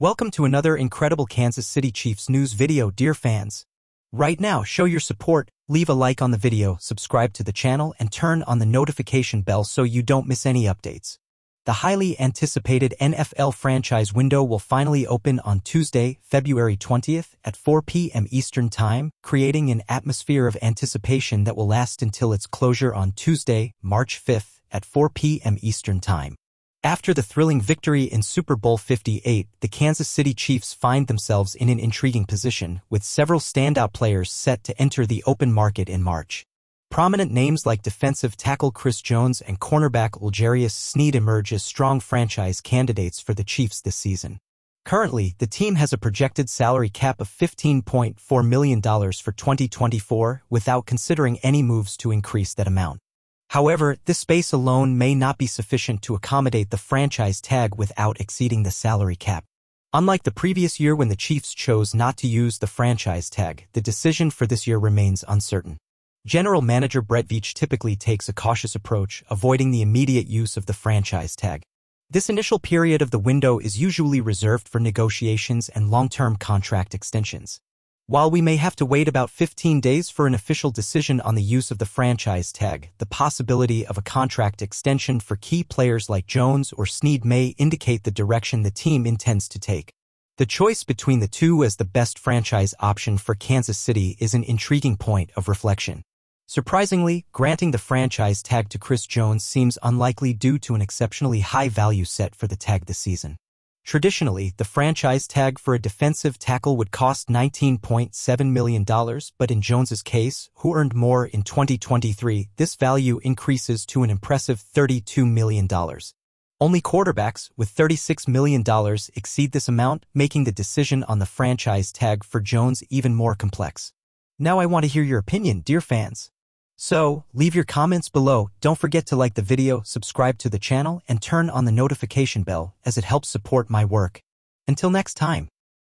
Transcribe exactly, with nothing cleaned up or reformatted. Welcome to another incredible Kansas City Chiefs news video, dear fans. Right now, show your support, leave a like on the video, subscribe to the channel, and turn on the notification bell so you don't miss any updates. The highly anticipated N F L franchise window will finally open on Tuesday, February twentieth at four P M Eastern Time, creating an atmosphere of anticipation that will last until its closure on Tuesday, March fifth at four P M Eastern Time. After the thrilling victory in Super Bowl fifty-eight, the Kansas City Chiefs find themselves in an intriguing position, with several standout players set to enter the open market in March. Prominent names like defensive tackle Chris Jones and cornerback L'Jarius Sneed emerge as strong franchise candidates for the Chiefs this season. Currently, the team has a projected salary cap of fifteen point four million dollars for twenty twenty-four, without considering any moves to increase that amount. However, this space alone may not be sufficient to accommodate the franchise tag without exceeding the salary cap. Unlike the previous year when the Chiefs chose not to use the franchise tag, the decision for this year remains uncertain. General Manager Brett Veach typically takes a cautious approach, avoiding the immediate use of the franchise tag. This initial period of the window is usually reserved for negotiations and long-term contract extensions. While we may have to wait about fifteen days for an official decision on the use of the franchise tag, the possibility of a contract extension for key players like Jones or Sneed may indicate the direction the team intends to take. The choice between the two as the best franchise option for Kansas City is an intriguing point of reflection. Surprisingly, granting the franchise tag to Chris Jones seems unlikely due to an exceptionally high value set for the tag this season. Traditionally, the franchise tag for a defensive tackle would cost nineteen point seven million dollars, but in Jones's case, who earned more in twenty twenty-three, this value increases to an impressive thirty-two million dollars. Only quarterbacks, with thirty-six million dollars, exceed this amount, making the decision on the franchise tag for Jones even more complex. Now I want to hear your opinion, dear fans. So, leave your comments below, don't forget to like the video, subscribe to the channel, and turn on the notification bell, as it helps support my work. Until next time.